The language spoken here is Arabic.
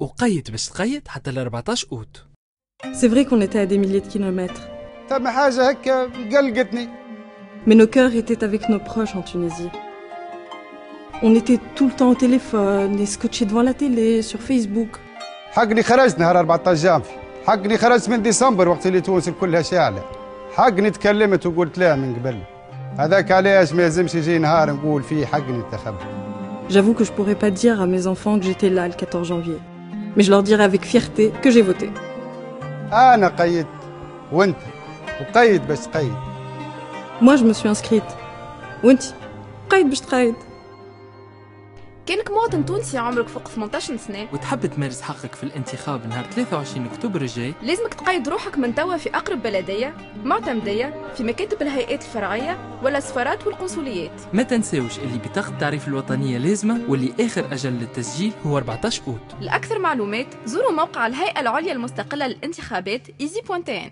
وقيد بس تقيد حتى ل 14 اوت. سي فري كون ايتا دي ميليي كيلومتر. ثم حاجه هكا قلقتني. Mais nos cœurs étaient avec nos proches en Tunisie. On était tout le temps au téléphone, les scotchés devant la télé, sur Facebook. حقني خرجت نهار 14 جانفي، حقني خرجت من ديسمبر وقت اللي تونس كلها شاعله. حقني تكلمت وقلت لها من قبل. هذاك علاش ما يلزمش يجي نهار نقول فيه حقني انتخبت. J'avoue que je pourrais pas dire à mes enfants que j'étais là le 14 janvier, mais je leur dirai avec fierté que j'ai voté. Moi, je me suis inscrite. وانتي قايد باش تقايد. كانك مواطن تونسي عمرك فوق 18 سنة وتحب تمارس حقك في الانتخاب نهار 23 أكتوبر الجاي، لازمك تقيد روحك من توا في أقرب بلدية معتمدية في مكاتب الهيئات الفرعية والسفارات والقنصليات. ما تنساوش اللي بطاقة التعريف الوطنية لازمة واللي آخر أجل للتسجيل هو 14 أوت. لأكثر معلومات زوروا موقع الهيئة العليا المستقلة للانتخابات easy.tn.